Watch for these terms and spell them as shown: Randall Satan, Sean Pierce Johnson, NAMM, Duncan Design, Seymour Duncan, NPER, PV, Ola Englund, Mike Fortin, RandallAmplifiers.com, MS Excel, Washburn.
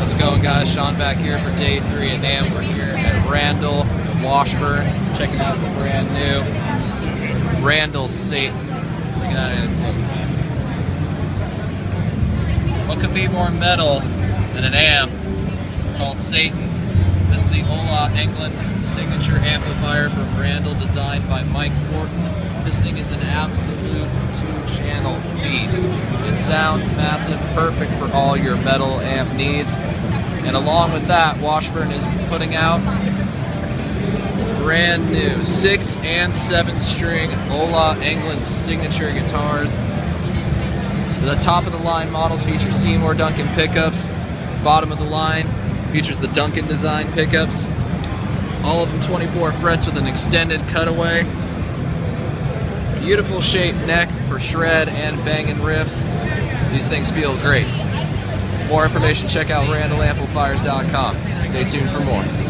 How's it going, guys? Sean back here for day 3 at NAMM. We're here at Randall, Washburn, checking out the brand new Randall Satan. What could be more metal than an amp called Satan? This is the Ola Englund signature amplifier from Randall, designed by Mike Fortin. This thing is an absolute two-channel beast. It sounds massive, perfect for all your metal amp needs. And along with that, Washburn is putting out brand new 6- and 7-string Ola Englund signature guitars. The top-of-the-line models feature Seymour Duncan pickups. Bottom of the line features the Duncan Design pickups. All of them 24 frets with an extended cutaway. Beautiful shaped neck for shred and banging riffs. These things feel great. More information, check out RandallAmplifiers.com. Stay tuned for more.